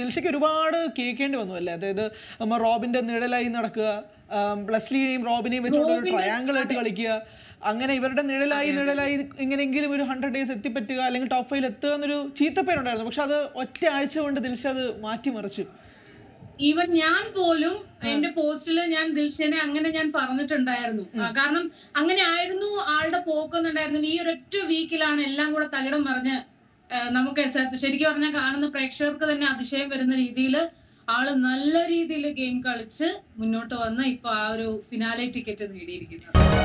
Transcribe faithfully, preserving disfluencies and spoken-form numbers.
ദിൽഷയ്ക്ക് ഒരുപാട് കേൾക്കേണ്ടി വന്നു അല്ലേ? അതായത് റോബിന്റെ നിഴലായി നടക്കുക, ബ്ലസ്ലിയെയും റോബിനെയും വെച്ചുകൊണ്ട് ഒരു ട്രയാങ്കിൾ ആയിട്ട് കളിക്കുക, അങ്ങനെ ഇവരുടെ നിഴലായി നിഴലായി എങ്ങനെയെങ്കിലും ഒരു ഹൺഡ്രഡ് ഡേയ്സ് എത്തിപ്പറ്റുക അല്ലെങ്കിൽ ടോപ്പ് ഫൈവിൽ എത്തുക എന്നൊരു ചീത്തപ്പേരുണ്ടായിരുന്നു. പക്ഷെ അത് ഒറ്റ ആഴ്ച കൊണ്ട് ദിൽഷ അത് മാറ്റിമറിച്ചു. ഈവൻ ഞാൻ പോലും എന്റെ പോസ്റ്റില് ഞാൻ ദിൽഷനെ അങ്ങനെ ഞാൻ പറഞ്ഞിട്ടുണ്ടായിരുന്നു. കാരണം അങ്ങനെ ആയിരുന്നു ആളുടെ പോക്കൊന്നുണ്ടായിരുന്നില്ല. ഈ ഒരൊറ്റ വീക്കിലാണ് എല്ലാം കൂടെ തകിടം പറഞ്ഞ് നമുക്ക് ശരിക്കും പറഞ്ഞാൽ കാണുന്ന പ്രേക്ഷകർക്ക് തന്നെ അതിശയം വരുന്ന രീതിയിൽ ആള് നല്ല രീതിയിൽ ഗെയിം കളിച്ച് മുന്നോട്ട് വന്ന് ഇപ്പൊ ആ ഒരു ഫിനാലെ ടിക്കറ്റ് നേടിയിരിക്കുന്നത്.